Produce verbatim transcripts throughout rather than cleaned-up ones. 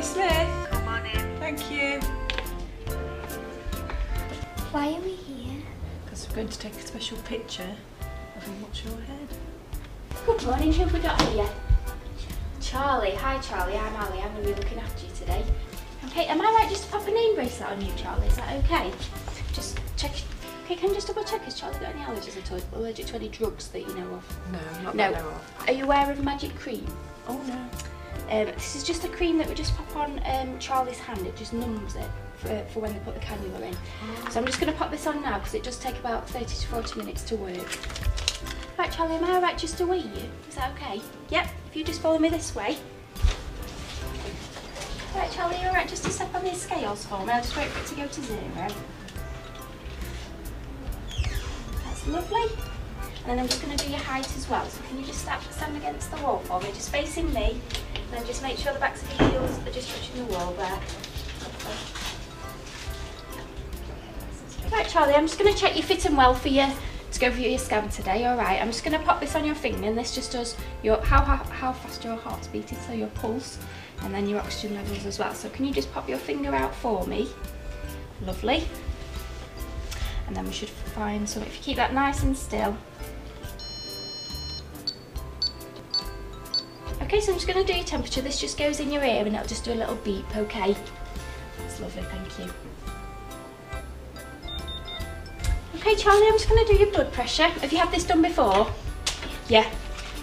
Charlie Smith. Come on in. Thank you. Why are we here? Because we're going to take a special picture of him. What's your head? Good morning, who have we got here? Charlie. Hi Charlie, I'm Ali. I'm going to be looking after you today. Okay, am I right just to pop a name bracelet on you, Charlie? Is that okay? Just check. Okay, can you just double check, has Charlie got any allergies at all? Allergic to any drugs that you know of? No, not no. that I know of. Are you aware of magic cream? Oh no. Um, this is just a cream that we just pop on um, Charlie's hand. It just numbs it for, for when they put the cannula in. Oh. So I'm just going to pop this on now because it does take about thirty to forty minutes to work. Right, Charlie, am I alright just to weigh you? Is that okay? Yep, if you just follow me this way. Right, Charlie, are you alright just to step on these scales for me? I'll just wait for it to go to zero. That's lovely. And then I'm just going to do your height as well. So can you just stand against the wall for me? Just facing me. And then just make sure the backs of your heels are just touching the wall there. Lovely. Right, Charlie, I'm just going to check you fit and well for you to go through your scan today. Alright, I'm just going to pop this on your finger, and this just does your how, how, how fast your heart's beating, so your pulse. And then your oxygen levels as well. So can you just pop your finger out for me? Lovely. And then we should find some, if you keep that nice and still. Okay, so I'm just going to do your temperature. This just goes in your ear and it'll just do a little beep, okay? That's lovely, thank you. Okay, Charlie, I'm just going to do your blood pressure. Have you had this done before? Yeah.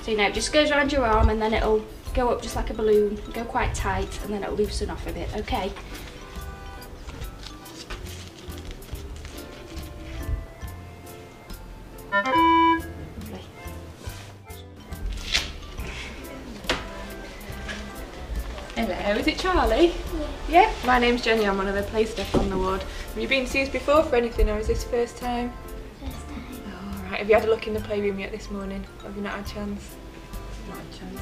So you know, it just goes around your arm and then it'll go up just like a balloon, go quite tight, and then it'll loosen off a bit, okay? Lovely. Hello, is it Charlie? Yeah. Yeah? My name's Jenny, I'm one of the play staff on the ward. Have you been to see us before for anything, or is this first time? First time. Oh, alright, have you had a look in the playroom yet this morning? Have you not had a chance?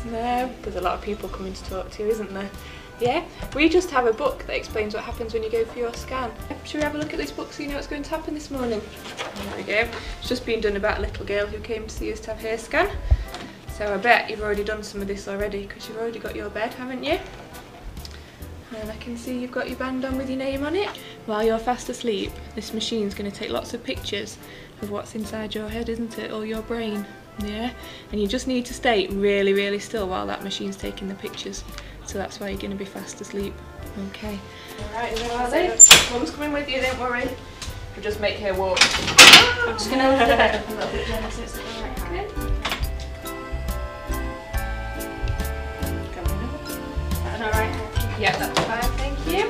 No, there's a lot of people coming to talk to, isn't there? Yeah, we just have a book that explains what happens when you go for your scan. Should we have a look at this book so you know what's going to happen this morning? There we go. It's just been done about a little girl who came to see us to have her scan. So I bet you've already done some of this already because you've already got your bed, haven't you? And I can see you've got your band on with your name on it. While you're fast asleep, this machine's going to take lots of pictures of what's inside your head, isn't it, or your brain. Yeah, and you just need to stay really really still while that machine's taking the pictures, so that's why you're going to be fast asleep. Okay. Alright, there are they. Mum's coming with you, don't worry. We'll just make her walk. Oh, I'm just going to lift the bed up a little bit, Jenny, so it's the right hand. Coming up. Is that an alright hand? Yeah, that's fine, thank you.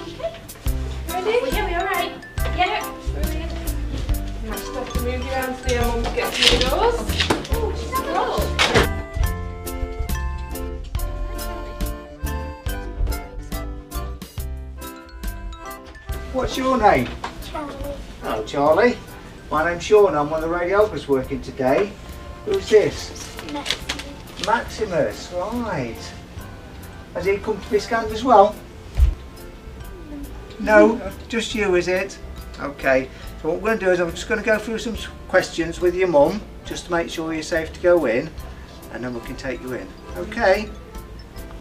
Okay. Ready? Well, yeah, we're alright. Yeah. I just have to move you around so your mum gets through the doors. Oh, she's on the roll. What's your name? Charlie. Hello, Charlie. My name's Sean. I'm one of the radiographers working today. Who's this? Maximus. Maximus, right. Has he come to be scanned as well? No. No, just you, is it? Okay. So what we're going to do is I'm just going to go through some questions with your mum, just to make sure you're safe to go in, and then we can take you in. Okay?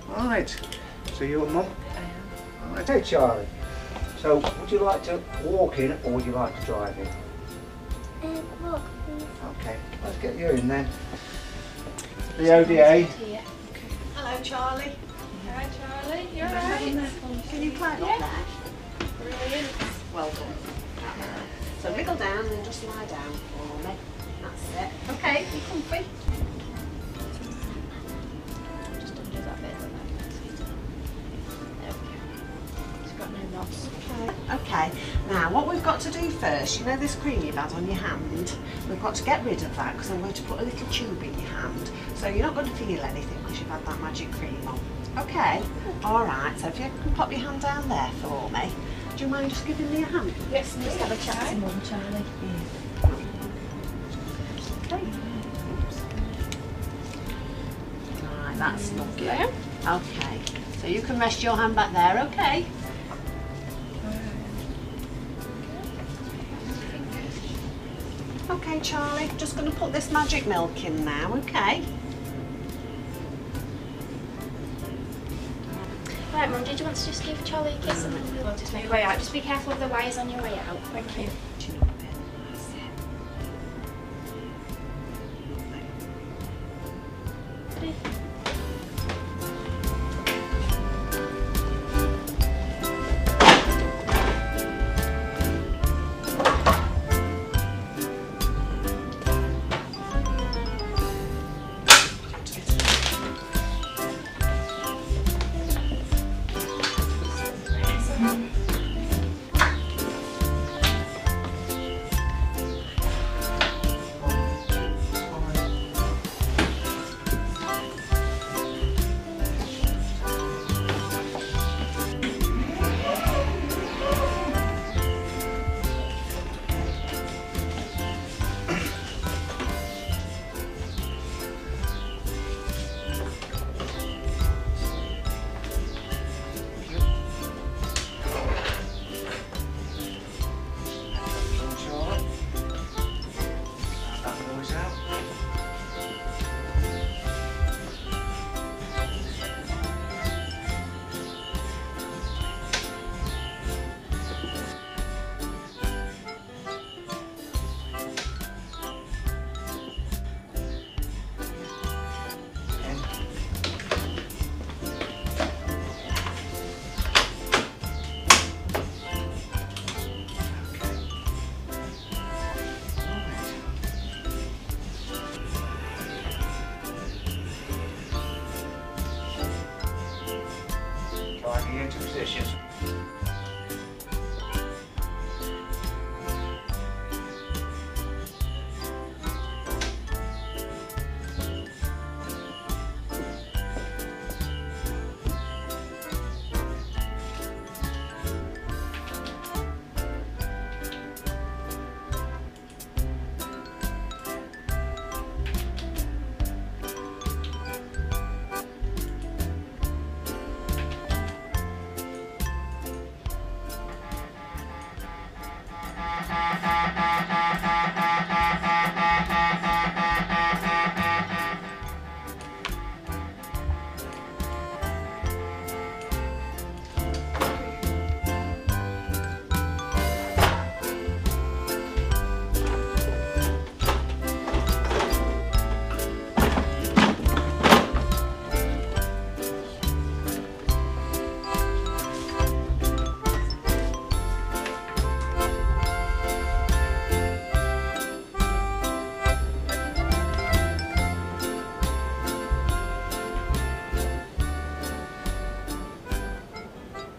Alright. So you're mum? I am. Alright, hey Charlie. So would you like to walk in or would you like to drive in? Uh, walk please. Okay, let's get you in then. The O D A. Okay. Hello Charlie. Hi Charlie, you alright? Can you climb up there? Brilliant. Well done. So wriggle down and then just lie down for me. That's it. Okay, you comfy. Just undo that bit. There we go. It's got no knots. Okay. Okay. Now what we've got to do first, you know this cream you've had on your hand? We've got to get rid of that because I'm going to put a little tube in your hand. So you're not going to feel anything because you've had that magic cream on. Okay. Alright, so if you can pop your hand down there for me. Do you mind just giving me a hand? Yes, and just have a chat to Mum, Charlie. Yeah. Okay. Right, that's lovely. Yeah. Okay, so you can rest your hand back there, okay? Okay, Charlie, just going to put this magic milk in now, okay? Right, Mum, did you want to just give Charlie a kiss and then we'll just make our way out? Just be careful of the wires on your way out. Thank you. Do you know what, Ben? That's it. Ready? Into position.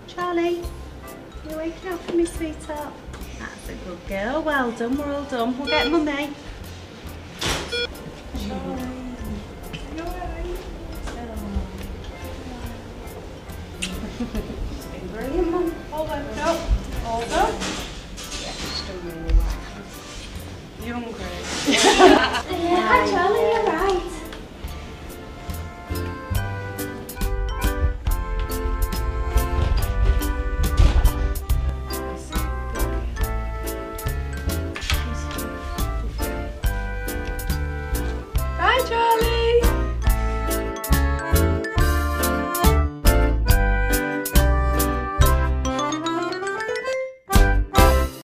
Charlie, you're waking up for me, sweetheart. That's a good girl. Well done, we're all done. We'll get Mummy. It's been brilliant, Mum. All done. All done.